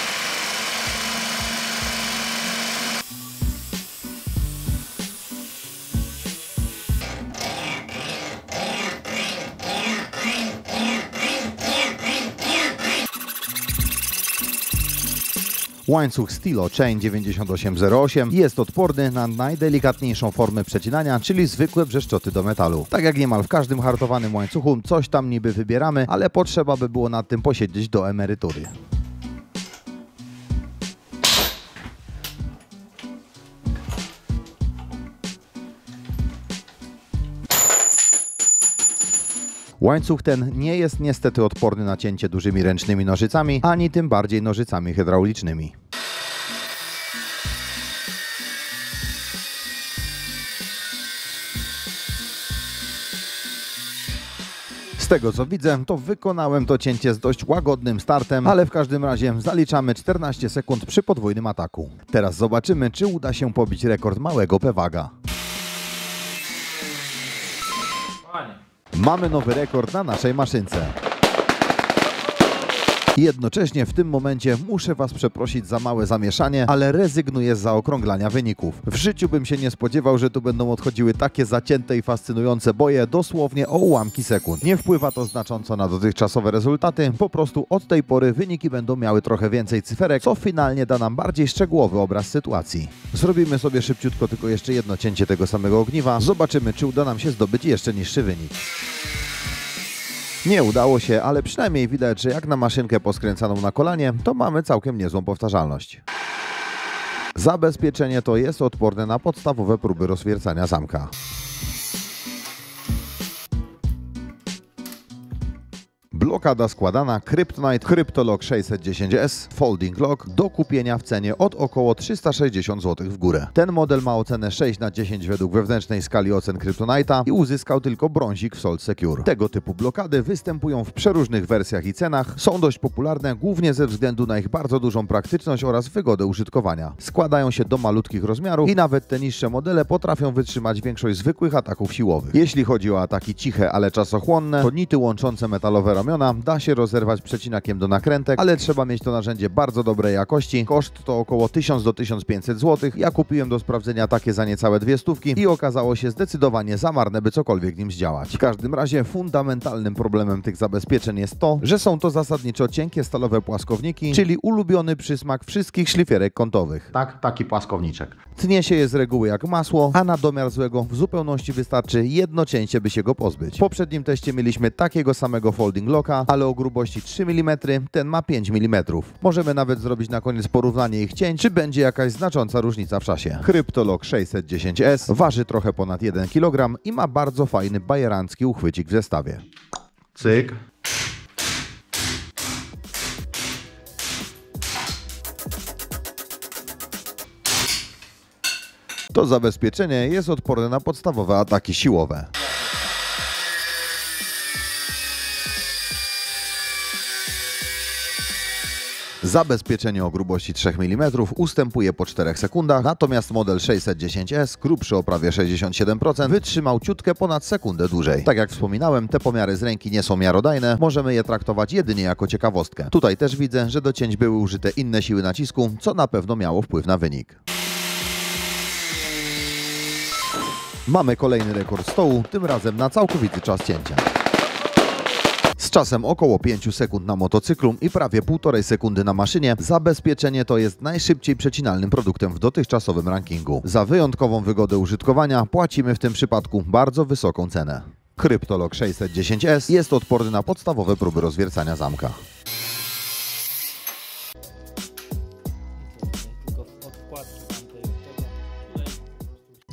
Łańcuch Steel-O-Chain 9808 jest odporny na najdelikatniejszą formę przecinania, czyli zwykłe brzeszczoty do metalu. Tak jak niemal w każdym hartowanym łańcuchu, coś tam niby wybieramy, ale potrzeba by było nad tym posiedzieć do emerytury. Łańcuch ten nie jest niestety odporny na cięcie dużymi ręcznymi nożycami, ani tym bardziej nożycami hydraulicznymi. Z tego co widzę, to wykonałem to cięcie z dość łagodnym startem, ale w każdym razie zaliczamy 14 sekund przy podwójnym ataku. Teraz zobaczymy, czy uda się pobić rekord małego Pewaga. Mamy nowy rekord na naszej maszynce. Jednocześnie w tym momencie muszę Was przeprosić za małe zamieszanie, ale rezygnuję z zaokrąglania wyników. W życiu bym się nie spodziewał, że tu będą odchodziły takie zacięte i fascynujące boje dosłownie o ułamki sekund. Nie wpływa to znacząco na dotychczasowe rezultaty, po prostu od tej pory wyniki będą miały trochę więcej cyferek, co finalnie da nam bardziej szczegółowy obraz sytuacji. Zrobimy sobie szybciutko tylko jeszcze jedno cięcie tego samego ogniwa, zobaczymy, czy uda nam się zdobyć jeszcze niższy wynik. Nie udało się, ale przynajmniej widać, że jak na maszynkę poskręcaną na kolanie, to mamy całkiem niezłą powtarzalność. Zabezpieczenie to jest odporne na podstawowe próby rozwiercania zamka. Blokada składana Kryptonite KryptoLok 610S Folding Lock do kupienia w cenie od około 360 zł w górę. Ten model ma ocenę 6/10 według wewnętrznej skali ocen Kryptonite'a i uzyskał tylko brązik w Sold Secure. Tego typu blokady występują w przeróżnych wersjach i cenach, są dość popularne głównie ze względu na ich bardzo dużą praktyczność oraz wygodę użytkowania. Składają się do malutkich rozmiarów i nawet te niższe modele potrafią wytrzymać większość zwykłych ataków siłowych. Jeśli chodzi o ataki ciche, ale czasochłonne, to nity łączące metalowe ramiona da się rozerwać przecinakiem do nakrętek, ale trzeba mieć to narzędzie bardzo dobrej jakości. Koszt to około 1000 do 1500 zł. Ja kupiłem do sprawdzenia takie za niecałe 200 i okazało się zdecydowanie za marne, by cokolwiek nim zdziałać. W każdym razie fundamentalnym problemem tych zabezpieczeń jest to, że są to zasadniczo cienkie stalowe płaskowniki, czyli ulubiony przysmak wszystkich szlifierek kątowych. Tak, taki płaskowniczek. Tnie się je z reguły jak masło, a na domiar złego w zupełności wystarczy jedno cięcie, by się go pozbyć. W poprzednim teście mieliśmy takiego samego folding lock, ale o grubości 3 mm, ten ma 5 mm. Możemy nawet zrobić na koniec porównanie ich cięć, czy będzie jakaś znacząca różnica w czasie. KryptoLok 610S waży trochę ponad 1 kg i ma bardzo fajny bajerancki uchwycik w zestawie. Cyk. To zabezpieczenie jest odporne na podstawowe ataki siłowe. Zabezpieczenie o grubości 3 mm ustępuje po 4 sekundach, natomiast model 610S, grubszy o prawie 67%, wytrzymał ciutkę ponad sekundę dłużej. Tak jak wspominałem, te pomiary z ręki nie są miarodajne, możemy je traktować jedynie jako ciekawostkę. Tutaj też widzę, że do cięć były użyte inne siły nacisku, co na pewno miało wpływ na wynik. Mamy kolejny rekord stołu, tym razem na całkowity czas cięcia. Z czasem około 5 sekund na motocyklu i prawie 1,5 sekundy na maszynie zabezpieczenie to jest najszybciej przecinalnym produktem w dotychczasowym rankingu. Za wyjątkową wygodę użytkowania płacimy w tym przypadku bardzo wysoką cenę. KryptoLok 610S jest odporny na podstawowe próby rozwiercania zamka.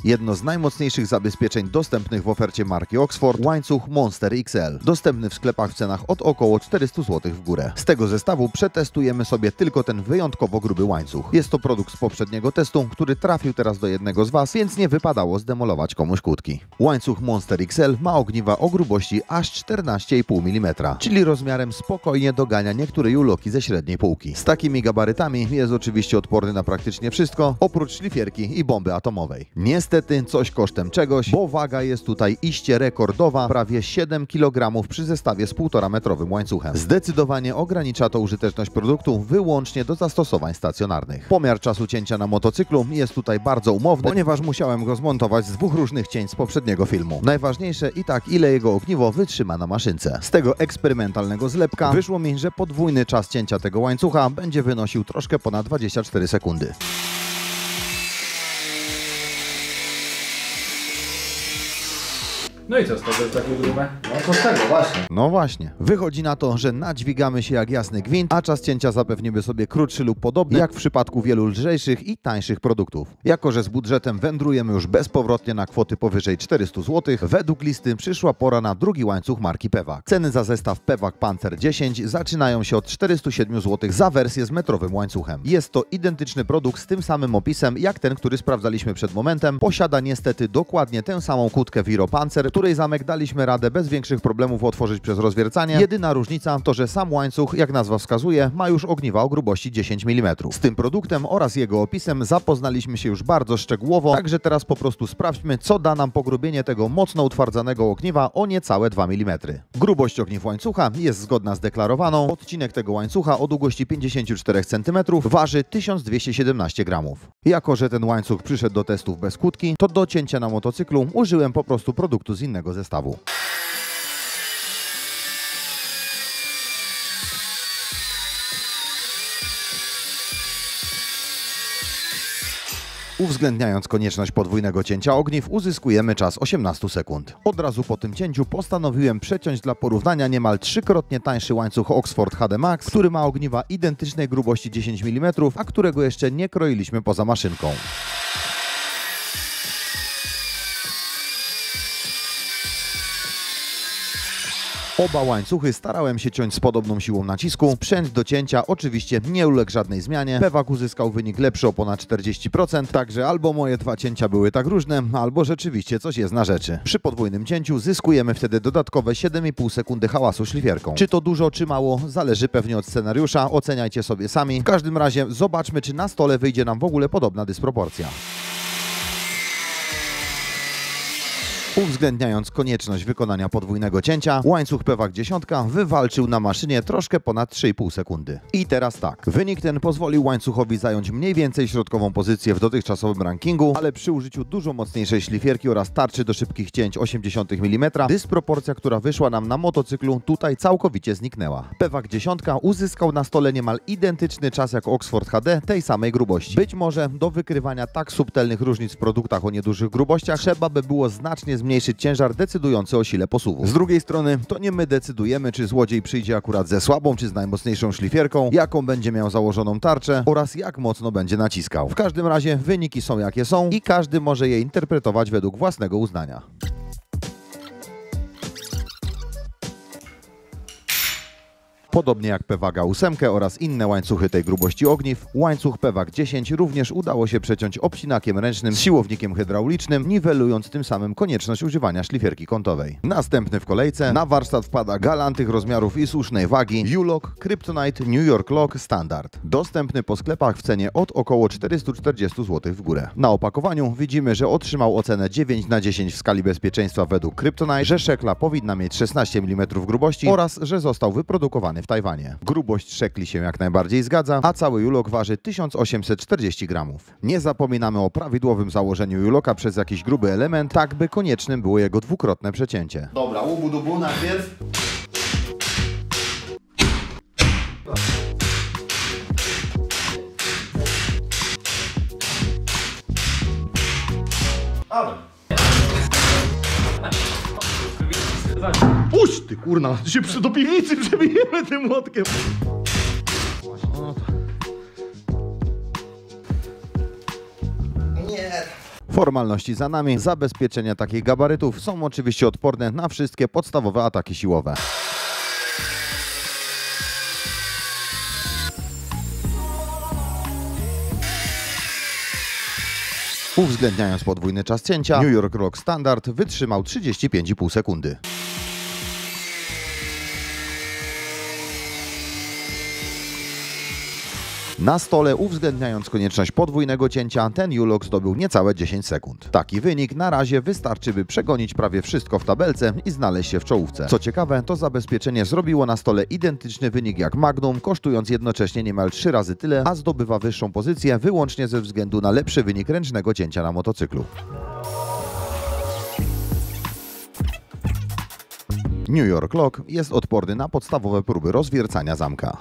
Jedno z najmocniejszych zabezpieczeń dostępnych w ofercie marki Oxford, łańcuch Monster XL, dostępny w sklepach w cenach od około 400 zł w górę. Z tego zestawu przetestujemy sobie tylko ten wyjątkowo gruby łańcuch. Jest to produkt z poprzedniego testu, który trafił teraz do jednego z Was, więc nie wypadało zdemolować komuś kłódki. Łańcuch Monster XL ma ogniwa o grubości aż 14,5 mm, czyli rozmiarem spokojnie dogania niektóre U-Locki ze średniej półki. Z takimi gabarytami jest oczywiście odporny na praktycznie wszystko, oprócz szlifierki i bomby atomowej. Niestety coś kosztem czegoś, bo waga jest tutaj iście rekordowa, prawie 7 kg przy zestawie z 1,5-metrowym łańcuchem. Zdecydowanie ogranicza to użyteczność produktu wyłącznie do zastosowań stacjonarnych. Pomiar czasu cięcia na motocyklu jest tutaj bardzo umowny, ponieważ musiałem go zmontować z dwóch różnych cięć z poprzedniego filmu. Najważniejsze i tak, ile jego ogniwo wytrzyma na maszynce. Z tego eksperymentalnego zlepka wyszło mi, że podwójny czas cięcia tego łańcucha będzie wynosił troszkę ponad 24 sekundy. No i co z tego jest takie grube? No co z tego właśnie. No właśnie. Wychodzi na to, że nadźwigamy się jak jasny gwint, a czas cięcia zapewnimy sobie krótszy lub podobny, jak w przypadku wielu lżejszych i tańszych produktów. Jako że z budżetem wędrujemy już bezpowrotnie na kwoty powyżej 400 zł, według listy przyszła pora na drugi łańcuch marki Pewag. Ceny za zestaw Pewag Panzer 10 zaczynają się od 407 zł za wersję z metrowym łańcuchem. Jest to identyczny produkt z tym samym opisem, jak ten, który sprawdzaliśmy przed momentem. Posiada niestety dokładnie tę samą kłódkę Viro Panzer, której zamek daliśmy radę bez większych problemów otworzyć przez rozwiercanie. Jedyna różnica to, że sam łańcuch, jak nazwa wskazuje, ma już ogniwa o grubości 10 mm. Z tym produktem oraz jego opisem zapoznaliśmy się już bardzo szczegółowo, także teraz po prostu sprawdźmy, co da nam pogrubienie tego mocno utwardzanego ogniwa o niecałe 2 mm. Grubość ogniw łańcucha jest zgodna z deklarowaną. Odcinek tego łańcucha o długości 54 cm waży 1217 gramów. Jako że ten łańcuch przyszedł do testów bez kłódki, to do cięcia na motocyklu użyłem po prostu produktu z innego zestawu. Uwzględniając konieczność podwójnego cięcia ogniw, uzyskujemy czas 18 sekund. Od razu po tym cięciu postanowiłem przeciąć dla porównania niemal trzykrotnie tańszy łańcuch Oxford HD Max, który ma ogniwa identycznej grubości 10 mm, a którego jeszcze nie kroiliśmy poza maszynką. Oba łańcuchy starałem się ciąć z podobną siłą nacisku. Sprzęt do cięcia oczywiście nie uległ żadnej zmianie. Pewag uzyskał wynik lepszy o ponad 40%, także albo moje dwa cięcia były tak różne, albo rzeczywiście coś jest na rzeczy. Przy podwójnym cięciu zyskujemy wtedy dodatkowe 7,5 sekundy hałasu szlifierką. Czy to dużo, czy mało, zależy pewnie od scenariusza, oceniajcie sobie sami. W każdym razie zobaczmy, czy na stole wyjdzie nam w ogóle podobna dysproporcja. Uwzględniając konieczność wykonania podwójnego cięcia, łańcuch Pewag 10 wywalczył na maszynie troszkę ponad 3,5 sekundy. I teraz tak, wynik ten pozwolił łańcuchowi zająć mniej więcej środkową pozycję w dotychczasowym rankingu, ale przy użyciu dużo mocniejszej szlifierki oraz tarczy do szybkich cięć 0,8 mm, dysproporcja, która wyszła nam na motocyklu, tutaj całkowicie zniknęła. Pewag 10 uzyskał na stole niemal identyczny czas jak Oxford HD tej samej grubości. Być może do wykrywania tak subtelnych różnic w produktach o niedużych grubościach trzeba by było znacznie zmniejszyć ciężar decydujący o sile posuwu. Z drugiej strony to nie my decydujemy, czy złodziej przyjdzie akurat ze słabą czy z najmocniejszą szlifierką, jaką będzie miał założoną tarczę oraz jak mocno będzie naciskał. W każdym razie wyniki są jakie są i każdy może je interpretować według własnego uznania. Podobnie jak Pewag 8 oraz inne łańcuchy tej grubości ogniw, łańcuch Pewag 10 również udało się przeciąć obcinakiem ręcznym z siłownikiem hydraulicznym, niwelując tym samym konieczność używania szlifierki kątowej. Następny w kolejce na warsztat wpada galantych rozmiarów i słusznej wagi U-Lock Kryptonite New York Lock Standard, dostępny po sklepach w cenie od około 440 zł w górę. Na opakowaniu widzimy, że otrzymał ocenę 9 na 10 w skali bezpieczeństwa według Kryptonite, że szekla powinna mieć 16 mm grubości oraz że został wyprodukowany w Tajwanie. Grubość szekli się jak najbardziej zgadza, a cały U-Lock waży 1840 gramów. Nie zapominamy o prawidłowym założeniu U-Locka przez jakiś gruby element, tak by koniecznym było jego dwukrotne przecięcie. Dobra, łubu dubu najpierw. Uś ty kurna, się do piwnicy przebijemy tym młotkiem. Formalności za nami, zabezpieczenia takich gabarytów są oczywiście odporne na wszystkie podstawowe ataki siłowe. Uwzględniając podwójny czas cięcia, New York Lock Standard wytrzymał 35,5 sekundy. Na stole, uwzględniając konieczność podwójnego cięcia, ten U-Lock zdobył niecałe 10 sekund. Taki wynik na razie wystarczy, by przegonić prawie wszystko w tabelce i znaleźć się w czołówce. Co ciekawe, to zabezpieczenie zrobiło na stole identyczny wynik jak Magnum, kosztując jednocześnie niemal 3 razy tyle, a zdobywa wyższą pozycję wyłącznie ze względu na lepszy wynik ręcznego cięcia na motocyklu. New York Lock jest odporny na podstawowe próby rozwiercania zamka.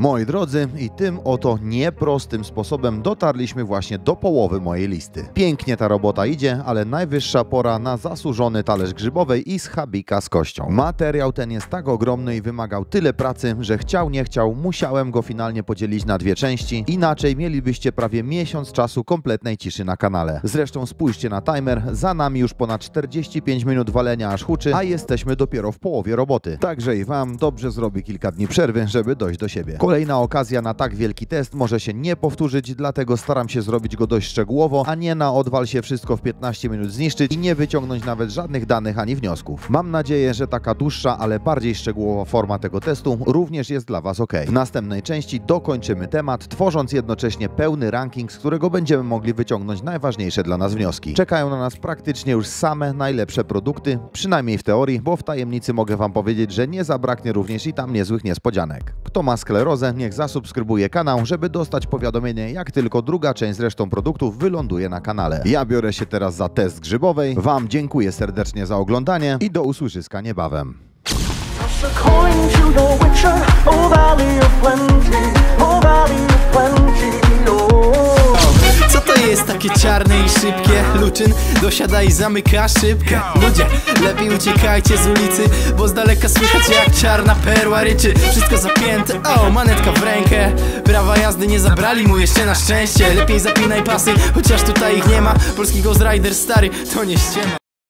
Moi drodzy, i tym oto nieprostym sposobem dotarliśmy właśnie do połowy mojej listy. Pięknie ta robota idzie, ale najwyższa pora na zasłużony talerz grzybowej i schabika z kością. Materiał ten jest tak ogromny i wymagał tyle pracy, że chciał nie chciał, musiałem go finalnie podzielić na dwie części, inaczej mielibyście prawie miesiąc czasu kompletnej ciszy na kanale. Zresztą spójrzcie na timer, za nami już ponad 45 minut walenia aż huczy, a jesteśmy dopiero w połowie roboty. Także i wam dobrze zrobi kilka dni przerwy, żeby dojść do siebie. Kolejna okazja na tak wielki test może się nie powtórzyć, dlatego staram się zrobić go dość szczegółowo, a nie na odwal się wszystko w 15 minut zniszczyć i nie wyciągnąć nawet żadnych danych ani wniosków. Mam nadzieję, że taka dłuższa, ale bardziej szczegółowa forma tego testu również jest dla was ok. W następnej części dokończymy temat, tworząc jednocześnie pełny ranking, z którego będziemy mogli wyciągnąć najważniejsze dla nas wnioski. Czekają na nas praktycznie już same najlepsze produkty, przynajmniej w teorii, bo w tajemnicy mogę wam powiedzieć, że nie zabraknie również i tam niezłych niespodzianek. Kto ma sklerozę, niech zasubskrybuje kanał, żeby dostać powiadomienie, jak tylko druga część z resztą produktów wyląduje na kanale. Ja biorę się teraz za test grzybowej. Wam dziękuję serdecznie za oglądanie i do usłyszyska niebawem. Co to jest takie czarne i szybkie? Luczyn dosiada i zamyka szybkę. Ludzie, lepiej uciekajcie z ulicy, bo z daleka słychać jak czarna perła ryczy. Wszystko zapięte, o, manetka w rękę. Prawa jazdy nie zabrali mu jeszcze na szczęście. Lepiej zapinaj pasy, chociaż tutaj ich nie ma. Polski Ghost Rider stary, to nie ściema.